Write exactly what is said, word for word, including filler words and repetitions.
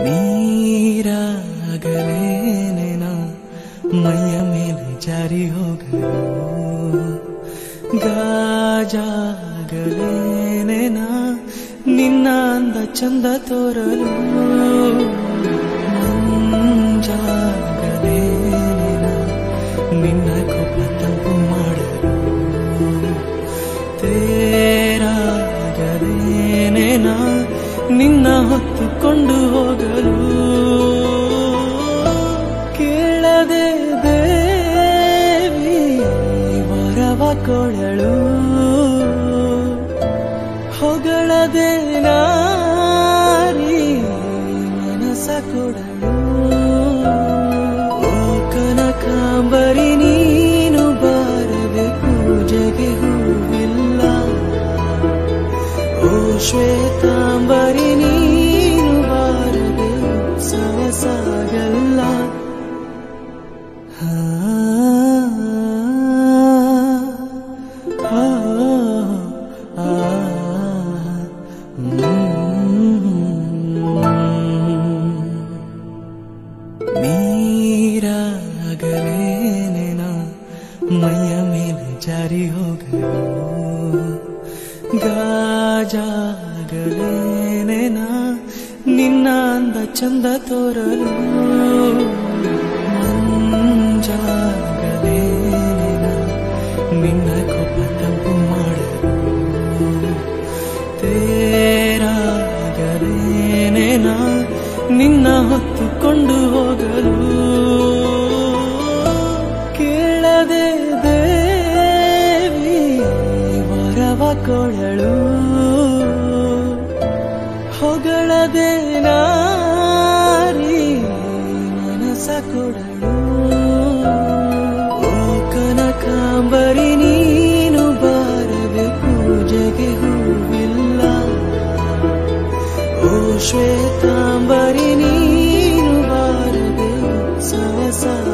मेरा गले नैना मैया मेरे जारी हो गयो गाजा गले नैना ನಿನ್ನ ಅಂದ ಚಂದ ತೋರಲು ಮುಂಜಾಗಲೇ ನಿನ್ನ ಕೋಪ ತಂಪು ಮಾಡಲು ತೇರಾಗಲೇ ನಿನ್ನ ಹೊತ್ತುಕೊಂಡು ಹೋಗಲು ಕೇಳದೆ ದೇವಿ ವರವ ಕೊಳಲು ಹೊಗಳದೆ ನಾರಿ ಮನಸ ಕೊಡಲು ಕನಕಾಂಬರಿ ನೀನು ಬಾರದೆ ಪೂಜೆಗೆ ಹೂವಿಲ್ಲ ಓ ಶ್ವೇತಾಂಬರಿ ನೀನು ಬಾರದೆ ಸವಸಾಗಲ್ಲ मैया मेरे जारी हो गयो गाजा गले नैना निन्न अंद चंद तोरलो ಮುಂಜಾಗಲೇ ನಿನ್ನ ಕೋಪ ತಂಪು ಮಾಡಲು ತೇರಾಗಲೇ ನೈನಾ ನಿನ್ನ ಹೊತ್ತುಕೊಂಡು ಹೋಗಲು ಕೊಳಲು ಹೊಗಳದೆ ನಾರಿ ಮನಸ ಕೊಡಲು ಕನಕಾಂಬರಿ ನೀನು ಬಾರದೆ ಪೂಜೆಗೆ ಹೂವಿಲ್ಲ ಓ ಶ್ವೇತಾಂಬರಿ ನೀನು ಬಾರದೆ ಸವಸ